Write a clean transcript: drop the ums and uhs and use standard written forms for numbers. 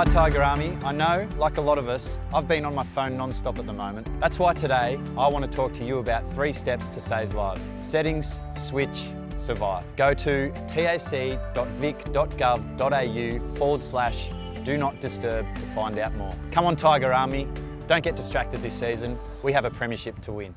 Hi Tiger Army, I know, like a lot of us, I've been on my phone non-stop at the moment. That's why today I want to talk to you about 3 steps to save lives. Settings, switch, survive. Go to tac.vic.gov.au/do not disturb to find out more. Come on Tiger Army, don't get distracted this season. We have a premiership to win.